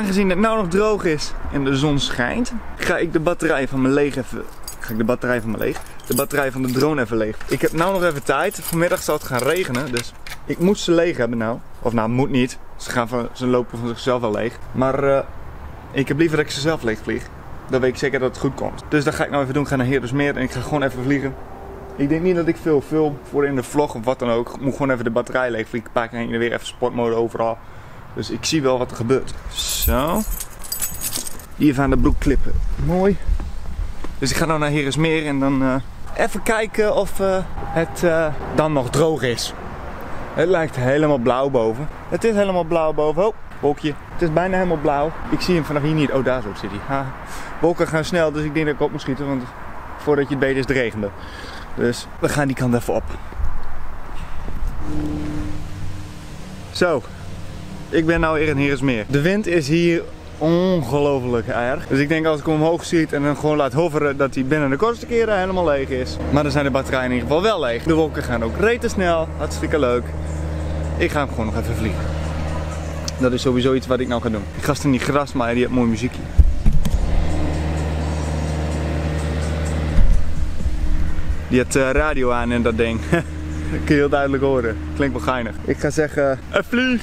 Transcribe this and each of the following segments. aangezien het nou nog droog is en de zon schijnt, ga ik de batterij van mijn drone even leeg. Ik heb nou nog even tijd. Vanmiddag zal het gaan regenen, dus ik moet ze leeg hebben nou. Of nou, moet niet. Ze lopen van zichzelf wel leeg. Maar ik heb liever dat ik ze zelf leeg vlieg. Dan weet ik zeker dat het goed komt. Dus dat ga ik nou even doen. Ik ga naar Heerdersmeer en ik ga gewoon even vliegen. Ik denk niet dat ik veel film voor in de vlog of wat dan ook. Ik moet gewoon even de batterij leeg vliegen. Ik pak heen en weer even sportmode overal. Dus ik zie wel wat er gebeurt. Zo. Hier aan de broek klippen. Mooi. Dus ik ga nou naar Heerdersmeer en dan even kijken of het dan nog droog is. Het lijkt helemaal blauw boven. Het is helemaal blauw boven. Oh, wolkje. Het is bijna helemaal blauw. Ik zie hem vanaf hier niet. Oh, daar zo zit hij. Ha. Wolken gaan snel, dus ik denk dat ik op moet schieten. Want voordat je het weet is het regende. Dus we gaan die kant even op. Zo. Ik ben nou weer in Heerdersmeer. De wind is hier ongelooflijk erg. Dus ik denk als ik hem omhoog schiet en dan gewoon laat hoveren dat hij binnen de kortste keren helemaal leeg is. Maar dan zijn de batterijen in ieder geval wel leeg. De wolken gaan ook rete snel. Hartstikke leuk. Ik ga hem gewoon nog even vliegen. Dat is sowieso iets wat ik nou ga doen. Die gast in die grasmaaier, die heeft mooi muziekje. Die had radio aan en dat ding. Dat kun je heel duidelijk horen. Klinkt wel geinig. Ik ga zeggen, een vlieg!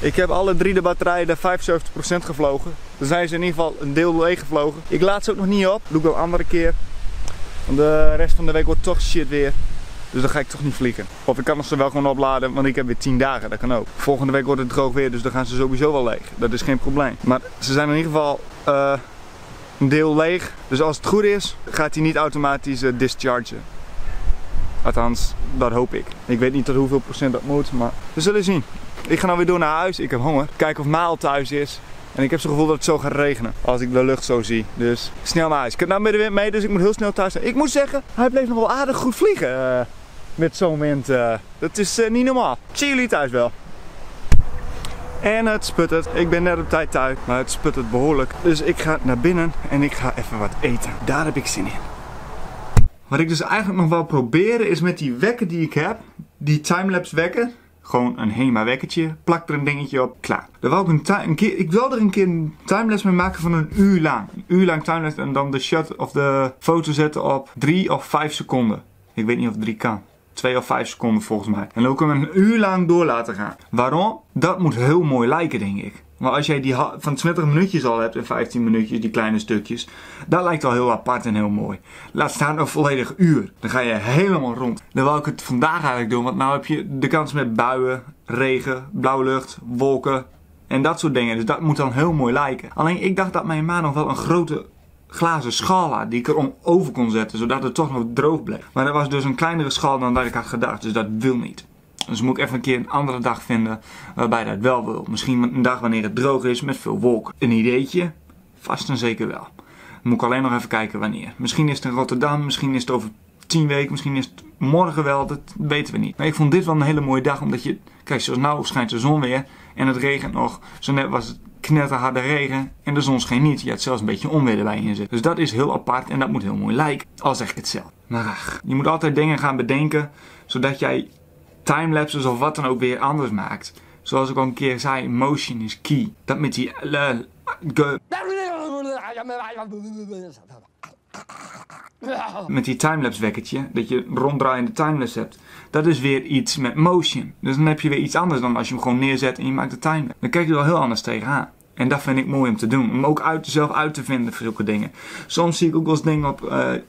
Ik heb alle drie de batterijen de 75% gevlogen. Dan zijn ze in ieder geval een deel leeg gevlogen. Ik laat ze ook nog niet op. Doe ik wel een andere keer. Want de rest van de week wordt toch shit weer. Dus dan ga ik toch niet vliegen. Of ik kan ze wel gewoon opladen, want ik heb weer 10 dagen. Dat kan ook. Volgende week wordt het droog weer, dus dan gaan ze sowieso wel leeg. Dat is geen probleem. Maar ze zijn in ieder geval een deel leeg. Dus als het goed is, gaat hij niet automatisch dischargen. Althans, dat hoop ik. Ik weet niet tot hoeveel procent dat moet, maar we zullen zien. Ik ga nou weer door naar huis. Ik heb honger. Kijken of Maal thuis is. En ik heb zo'n gevoel dat het zo gaat regenen. Als ik de lucht zo zie. Dus snel naar huis. Ik heb nou middenwind mee, dus ik moet heel snel thuis zijn. Ik moet zeggen, hij bleef nog wel aardig goed vliegen. Met zo'n wind. Dat is niet normaal. Zie jullie thuis wel. En het sputtert. Ik ben net op tijd thuis. Maar het sputtert behoorlijk. Dus ik ga naar binnen en ik ga even wat eten. Daar heb ik zin in. Wat ik dus eigenlijk nog wil proberen is met die wekker die ik heb. Die timelapse wekker. Gewoon een HEMA wekkertje, plak er een dingetje op, klaar. Dan wil ik er een keer een timelapse mee maken van een uur lang. Een uur lang timelapse en dan de shot of de foto zetten op 3 of 5 seconden. Ik weet niet of 3 kan. 2 of 5 seconden volgens mij. En dan ook hem een uur lang door laten gaan. Waarom? Dat moet heel mooi lijken, denk ik. Maar als jij die van 20 minuutjes al hebt en 15 minuutjes, die kleine stukjes. Dat lijkt al heel apart en heel mooi. Laat staan een volledig uur. Dan ga je helemaal rond. Dan wil ik het vandaag eigenlijk doen. Want nou heb je de kans met buien, regen, blauwe lucht, wolken en dat soort dingen. Dus dat moet dan heel mooi lijken. Alleen ik dacht dat mijn ma nog wel een grote glazen schaal had die ik erom over kon zetten. Zodat het toch nog droog bleef. Maar dat was dus een kleinere schaal dan dat ik had gedacht. Dus dat wil niet. Dus moet ik even een keer een andere dag vinden waarbij dat wel wil. Misschien een dag wanneer het droog is met veel wolken. Een ideetje. Vast en zeker wel. Moet ik alleen nog even kijken wanneer. Misschien is het in Rotterdam, misschien is het over 10 weken, misschien is het morgen wel, dat weten we niet. Maar ik vond dit wel een hele mooie dag, omdat je, kijk, zoals nou schijnt de zon weer en het regent nog. Zo net was het knetterharde regen en de zon scheen niet. Je had zelfs een beetje onweer erbij in zitten. Dus dat is heel apart en dat moet heel mooi lijken. Al zeg ik het zelf. Maar ach, je moet altijd dingen gaan bedenken, zodat jij timelapses of wat dan ook weer anders maakt. Zoals ik al een keer zei, motion is key. Dat met die... met die timelapse wekkertje, dat je ronddraaiende timelapse hebt, dat is weer iets met motion. Dus dan heb je weer iets anders dan als je hem gewoon neerzet en je maakt de timelapse. Dan kijk je er wel heel anders tegenaan. En dat vind ik mooi om te doen. Om ook zelf uit te vinden voor zulke dingen. Soms zie ik ook wel eens dingen op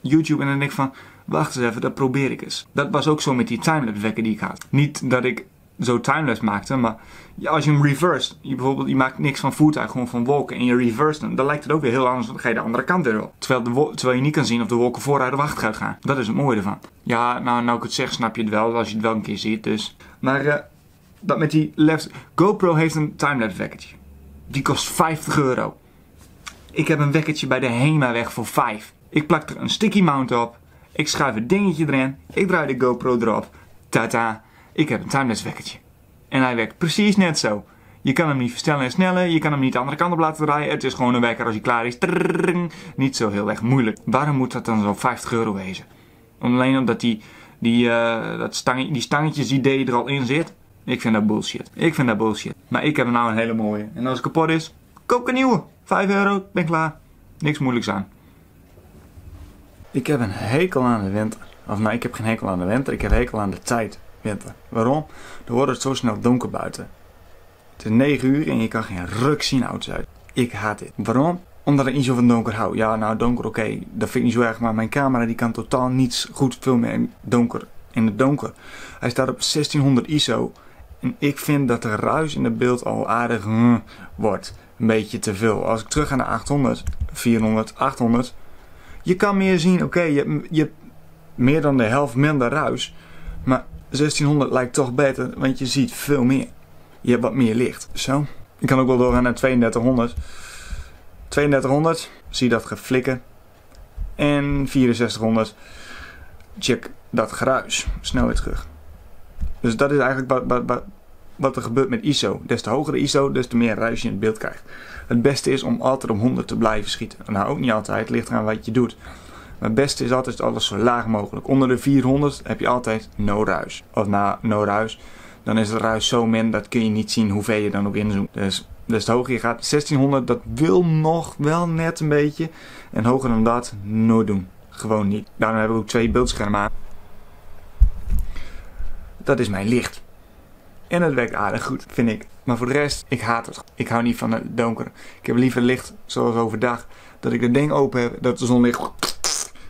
YouTube en dan denk ik van, wacht eens even, dat probeer ik eens. Dat was ook zo met die timelapse wekker die ik had. Niet dat ik zo timelapse maakte, maar als je hem reversed, je maakt niks van voertuig, gewoon van wolken en je reverse hem, dan lijkt het ook weer heel anders, want dan ga je de andere kant weer op. Terwijl je niet kan zien of de wolken vooruit of achteruit gaan. Dat is het mooie ervan. Ja, nou ik het zeg, snap je het wel, als je het wel een keer ziet, dus. Maar dat met die left... GoPro heeft een timelapse wekkertje. Die kost €50. Ik heb een wekkertje bij de Hemaweg voor 5. Ik plak er een sticky mount op. Ik schuif het dingetje erin. Ik draai de GoPro erop. Tata. Ik heb een timelapse wekkertje. En hij werkt precies net zo. Je kan hem niet verstellen en snellen. Je kan hem niet de andere kant op laten draaien. Het is gewoon een wekker als hij klaar is. Trrrrrrrrrrrrrrrrrrrrrrrrrrrrrrrrrrrrrrr. Niet zo heel erg moeilijk. Waarom moet dat dan zo'n €50 wezen? Alleen omdat die stangetjes idee er al in zit. Ik vind dat bullshit. Maar ik heb nou een hele mooie. En als het kapot is, koop een nieuwe. €5, ben klaar. Niks moeilijks aan. Ik heb een hekel aan de winter. Of nou, ik heb geen hekel aan de winter. Ik heb hekel aan de tijd. Winter. Waarom? Dan wordt het zo snel donker buiten. Het is 9 uur en je kan geen ruk zien oud-zuid. Ik haat dit. Waarom? Omdat ik niet zo van donker hou. Ja, nou donker, oké. Dat vind ik niet zo erg. Maar mijn camera die kan totaal niets goed filmen in donker. In het donker. Hij staat op 1600 ISO. En ik vind dat de ruis in het beeld al aardig wordt. Een beetje te veel. Als ik terug ga naar 800, 400, 800. Je kan meer zien. Oké, je hebt meer dan de helft minder ruis. Maar 1600 lijkt toch beter, want je ziet veel meer. Je hebt wat meer licht. Zo. Ik kan ook wel doorgaan naar 3200. 3200. Zie dat geflikken. En 6400. Check dat geruis. Snel weer terug. Dus dat is eigenlijk wat er gebeurt met ISO. Des te hoger de ISO, des te meer ruis je in het beeld krijgt. Het beste is om altijd op 100 te blijven schieten. Nou, ook niet altijd. Het ligt eraan wat je doet. Maar het beste is altijd alles zo laag mogelijk. Onder de 400 heb je altijd no ruis. Of na no ruis, dan is het ruis zo min, dat kun je niet zien hoeveel je dan ook inzoomt. Dus des te hoger je gaat, 1600, dat wil nog wel net een beetje. En hoger dan dat, nooit doen. Gewoon niet. Daarom heb ik ook 2 beeldschermen aan. Dat is mijn licht. En het werkt aardig goed, vind ik. Maar voor de rest, ik haat het. Ik hou niet van het donker. Ik heb liever licht, zoals overdag, dat ik het ding open heb, dat de zon ligt,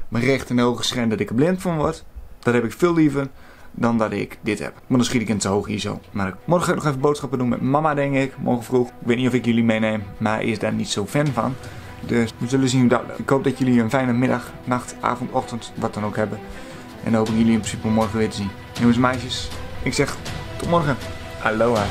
mijn recht in de ogen schijnt, dat ik er blind van word. Dat heb ik veel liever dan dat ik dit heb. Maar dan schiet ik in te hoog ISO. Maar morgen ga ik nog even boodschappen doen met mama, denk ik. Morgen vroeg. Ik weet niet of ik jullie meeneem, maar hij is daar niet zo fan van. Dus we zullen zien hoe dat loopt. Ik hoop dat jullie een fijne middag, nacht, avond, ochtend, wat dan ook hebben. En dan hoop ik jullie in principe morgen weer te zien. Jongens en meisjes, ik zeg tot morgen. Aloha.